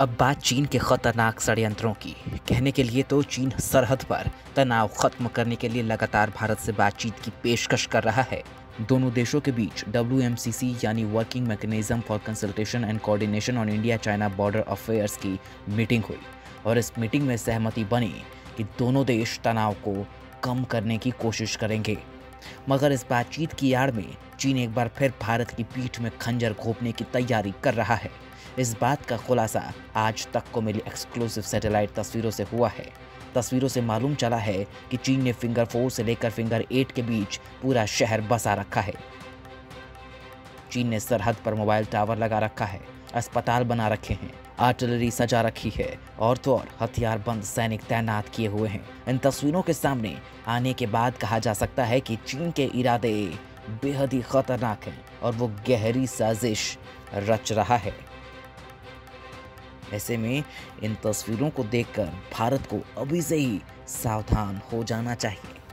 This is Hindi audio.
अब बात चीन के खतरनाक षड्यंत्रों की। कहने के लिए तो चीन सरहद पर तनाव खत्म करने के लिए लगातार भारत से बातचीत की पेशकश कर रहा है। दोनों देशों के बीच WMCC यानी working mechanism for consultation and coordination on India China border affairs की मीटिंग हुई और इस मीटिंग में सहमति बनी कि दोनों देश तनाव को कम करने की कोशिश करेंगे। मगर इस बातचीत की आड़ में चीन एक बार फिर भारत की पीठ में खंजर घोंपने की तैयारी कर रहा है। इस बात का खुलासा आज तक को मिली एक्सक्लूसिव सैटेलाइट तस्वीरों से हुआ है। तस्वीरों से मालूम चला है कि चीन ने फिंगर 4 से लेकर फिंगर 8 के बीच पूरा शहर बसा रखा है। चीन ने सरहद पर मोबाइल टावर लगा रखा है, अस्पताल बना रखे हैं, आर्टिलरी सजा रखी है और तो और हथियारबंद सैनिक तैनात किए हुए हैं। इन तस्वीरों के सामने आने के बाद कहा जा सकता है कि चीन के इरादे बेहद ही खतरनाक हैं और वो गहरी साजिश रच रहा है। ऐसे में इन तस्वीरों को देखकर भारत को अभी से ही सावधान हो जाना चाहिए।